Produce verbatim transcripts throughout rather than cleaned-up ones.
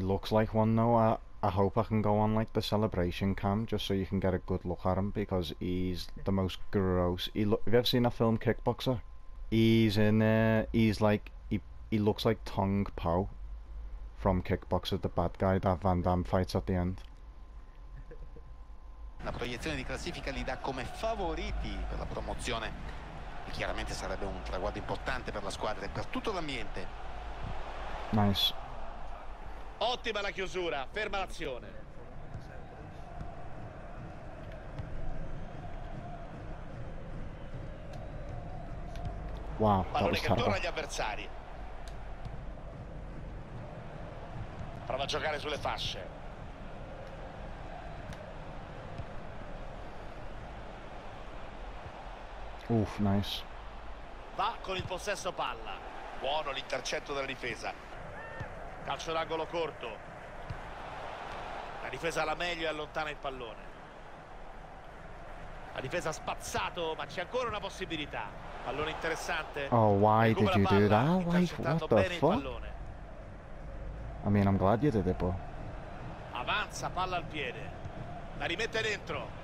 He looks like one though. I, I hope I can go on like the celebration cam just so you can get a good look at him, because he's the most gross. He look, have you ever seen that film Kickboxer? He's in there. He's like he he looks like Tong Po from Kickboxer, the bad guy that Van Damme fights at the end. La proiezione di classifica li dà come favoriti per la promozione, e chiaramente sarebbe un traguardo importante per la squadra e per tutto l'ambiente. Nice. Ottima la chiusura, ferma l'azione. Wow, pallone che torna agli avversari. Prova a giocare sulle fasce. Uff, nice. Va con il possesso palla. Buono l'intercetto della difesa. Calcio d'angolo corto. La difesa alla meglio e allontana il pallone. La difesa ha spazzato, ma c'è ancora una possibilità. Pallone interessante. Oh, why did you do that? Why? What the fuck? I mean, I'm glad you did it, bro. Avanza, palla al piede. La rimette dentro.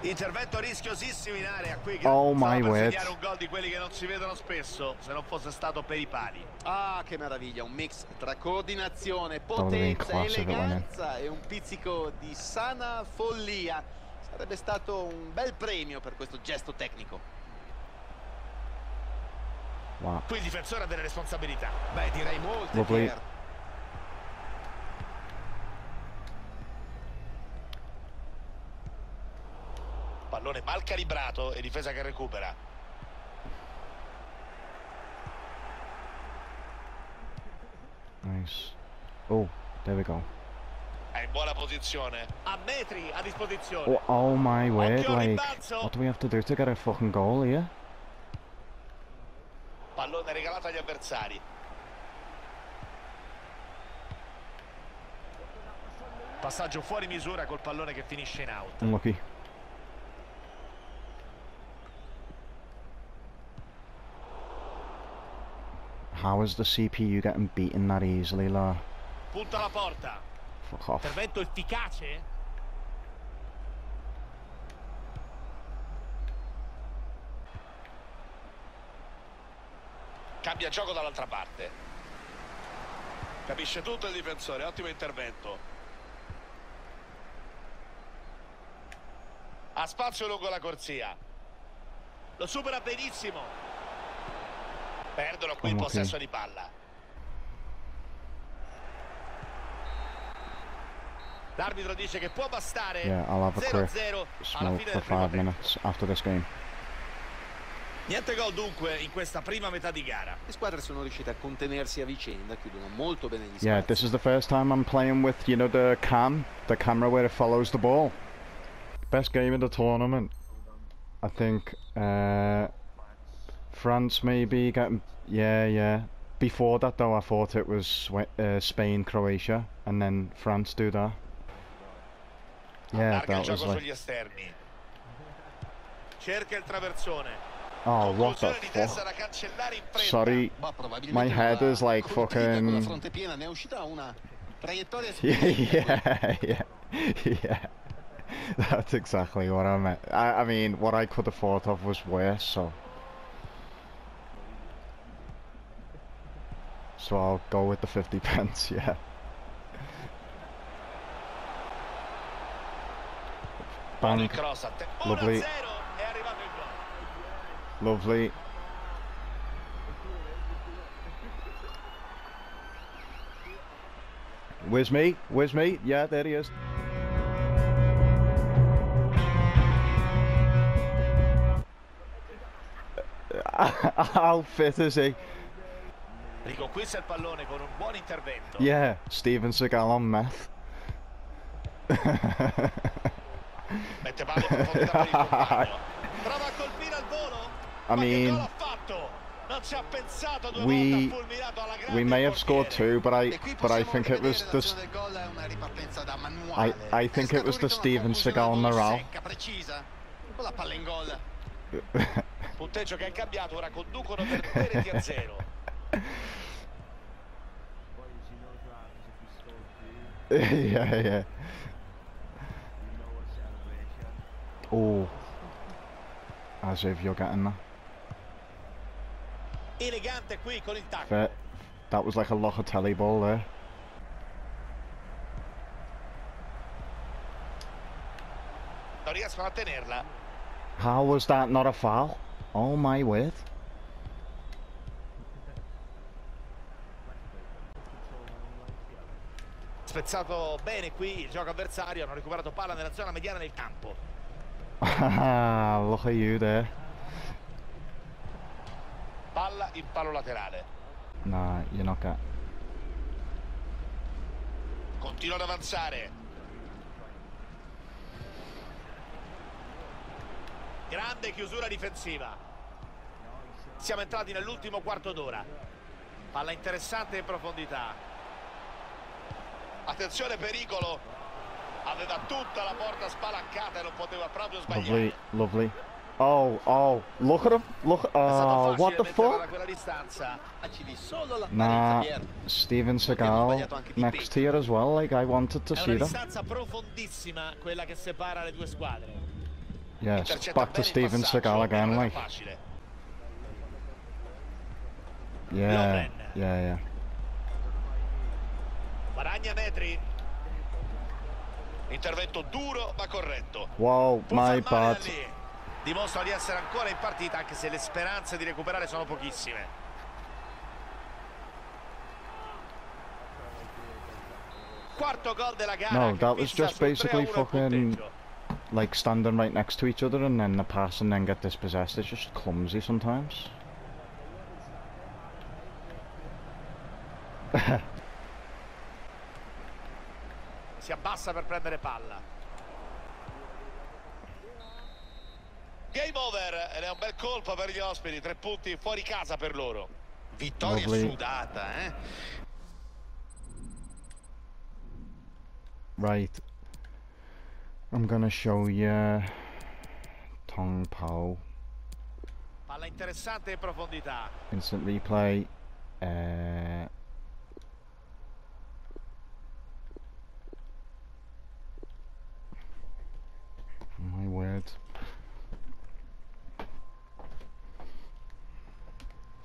Intervento rischiosissimo in area qui, che oh my word, segnare un gol di quelli che non si vedono spesso, se non fosse stato per i pali. Ah, che meraviglia, un mix tra coordinazione, potenza, eleganza e un pizzico di sana follia. Sarebbe stato un bel premio per questo gesto tecnico. Wow. Qui il difensore ha delle responsabilità. Beh, direi molte. Lovely. Per pallone mal calibrato e difesa che recupera. Nice. Oh, there we go. È in buona posizione. A metri a disposizione. Oh, oh my word, like, what do we have to do to get a fucking goal here? Pallone regalato agli avversari. Passaggio fuori misura col pallone che finisce in out. Unlucky. How is the C P U getting beaten that easily, la? Punta alla porta. Fuck off. Intervento efficace. Cambia gioco dall'altra parte. Capisce tutto il difensore, ottimo intervento. Ha spazio lungo la corsia. Lo supera benissimo. Perdono qui il possesso di palla. L'arbitro dice che può bastare. zero zero alla fine del primo tempo. Niente gol dunque in questa prima metà di gara. Le squadre sono riuscite a contenersi a vicenda, chiudono molto bene gli spazi. Yeah, this is the first time I'm playing with, you know, the cam, the camera where it follows the ball. Best game of the tournament, I think. Uh, France maybe getting, yeah, yeah. Before that though, I thought it was uh, Spain, Croatia, and then France do that. Yeah, that was like. Cerca il traversone. Oh, what the fuck? Sorry, my head is like fucking. Yeah, yeah, yeah, yeah. That's exactly what I meant. I, I mean, what I could have thought of was worse, so. So I'll go with the fifty pence, yeah. Bang. Lovely. Lovely. Where's me? Where's me? Yeah, there he is. How fit is he? Riconquista il pallone con un buon intervento. Yeah, Steven Seagal on meth. Mette palla profondità per il compagno. Prova a colpire al volo. I mean, l'ha fatto. Non ci ha pensato due volte, ha fulminato alla grande. We may have scored two, but I but I think it was the I I think it was the Steven Seagal morale. Con la palla in gol. Punteggio che è cambiato, ora conducono per due reti a zero. yeah, yeah. Oh. As if you're getting that. Elegante qui con il tacco. Fair. That was like a Locatelli ball there. Non riescono a tenerla. How was that not a foul? Oh my word. Spezzato bene qui il gioco avversario, hanno recuperato palla nella zona mediana del campo. Look at you there. Palla in palo laterale. No, you're not that. Continua ad avanzare. Grande chiusura difensiva. Siamo entrati nell'ultimo quarto d'ora. Palla interessante in profondità. Attenzione, pericolo. Aveva tutta la porta spalancata e non poteva proprio sbagliare. Lovely, lovely. Oh, oh, look at him. Look, uh, what the fuck? Nah, Steven Seagal next tier as well. Like, I wanted to see that. È una distanza profondissima quella che separa le due squadre. Yes, back to Steven Seagal again, like. Yeah, yeah, yeah. Guadagna metri. Intervento duro ma corretto. Wow, my bad. Dimostra di essere ancora in partita, anche se le speranze di recuperare sono pochissime. Quarto gol della gara. No, that was just basically fucking like standing right next to each other and then the pass and then get dispossessed. It's just clumsy sometimes. Si abbassa per prendere palla. Game over, ed è un bel colpo per gli ospiti, tre punti fuori casa per loro. Vittoria lovely. Sudata, eh? Right. I'm gonna show you Tong Po. Palla interessante in profondità. Instant replay. Uh... My word.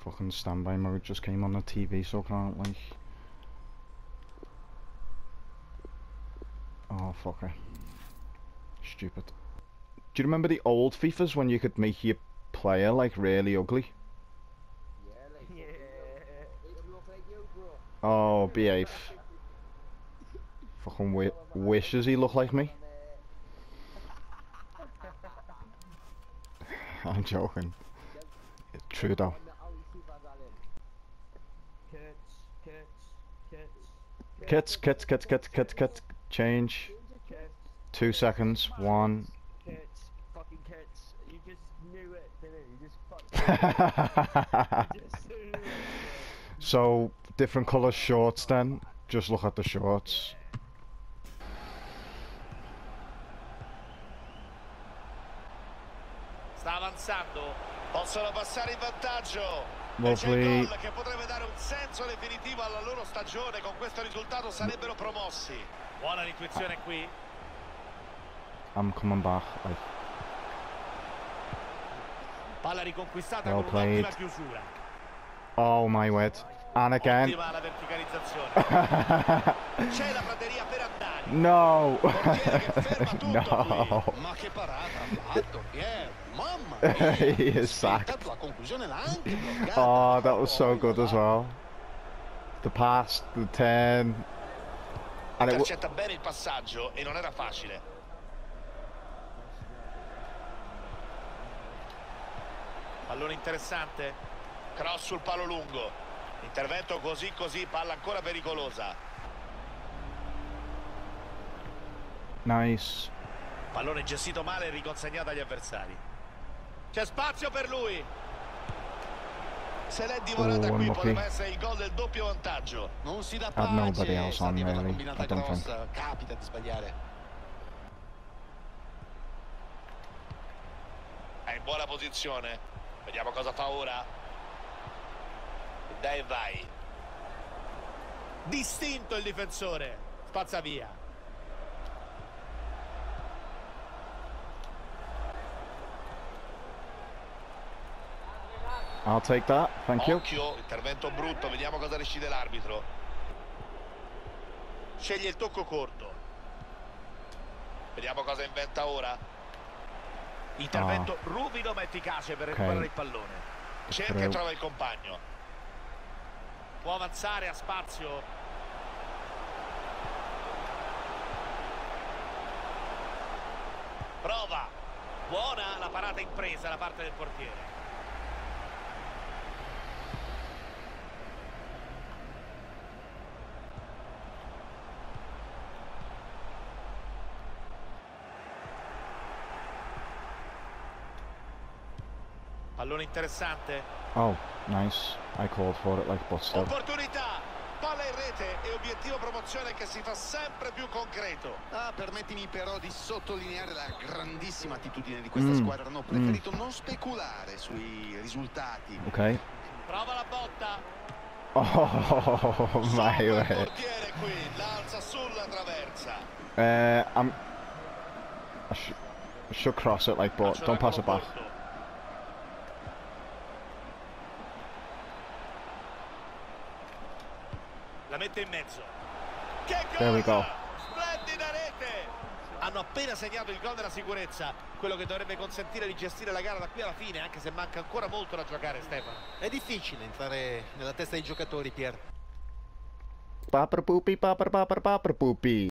Fucking standby mode just came on the T V, so I can't, like. Oh, fucker. Stupid. Do you remember the old FIFAs when you could make your player, like, really ugly? Yeah, like. Yeah. They look like you, bro. Oh, behave. Fucking wi wishes he looked like me. I'm joking. It's true though. Kits, kits, kits, kits, kits, kits, change. Two seconds, one. Kits, fucking kits. You just knew it, didn't you? You just fucking. So, different colour shorts then. Just look at the shorts. Sta avanzando, possono passare in vantaggio. Lovely. E c'è il gol che potrebbe dare un senso definitivo alla loro stagione. Con questo risultato sarebbero promossi. Buona intuizione qui. I'm coming back. I... Palla riconquistata well con un'ottima chiusura. Oh my word. And again. Ottima la verticalizzazione. C'è la prateria per andare. No. Che ferma tutto no. Qui. Ma che parata ha fatto, yeah. He is sacked. Oh, that was so good as well. The pass, the turn. Intercetta bene il passaggio e non era facile. Pallone interessante. Cross sul palo lungo. Intervento così così, palla ancora pericolosa. Nice. Pallone gestito male e riconsegnato agli avversari. C'è spazio per lui. Se l'è divorata oh, qui unlucky. Poteva essere il gol del doppio vantaggio. Non si dà pace. Sta diventando combinata grossa. Capita di sbagliare. È in buona posizione. Vediamo cosa fa ora. Dai vai. Distinto il difensore. spazza via. I'll take that, thank you. Occhio, intervento brutto, vediamo cosa decide l'arbitro. Sceglie il tocco corto. Vediamo cosa inventa ora. Intervento ah. ruvido ma efficace per okay. recuperare il pallone. Cerca Creo. e trova il compagno. Può avanzare a spazio. Prova. Buona la parata impresa da parte del portiere. Pallone interessante. Oh, nice. I called for it like Boston. Opportunità. Palla in rete e obiettivo promozione che si fa sempre più concreto. Ah, permettimi però di sottolineare la grandissima attitudine di questa mm. squadra. Hanno preferito mm. non speculare sui risultati. Ok. Prova la botta. Oh, my way. Il portiere qui l'alza sulla traversa. Eh, uh, I'm I should, I should cross it like Boston. Don't pass it back. La mette in mezzo. Che cosa? Splendida rete! Hanno appena segnato il gol della sicurezza, quello che dovrebbe consentire di gestire la gara da qui alla fine, anche se manca ancora molto da giocare, Stefano. È difficile entrare nella testa dei giocatori, Pier. Paper pupi, paper paper paper pupi.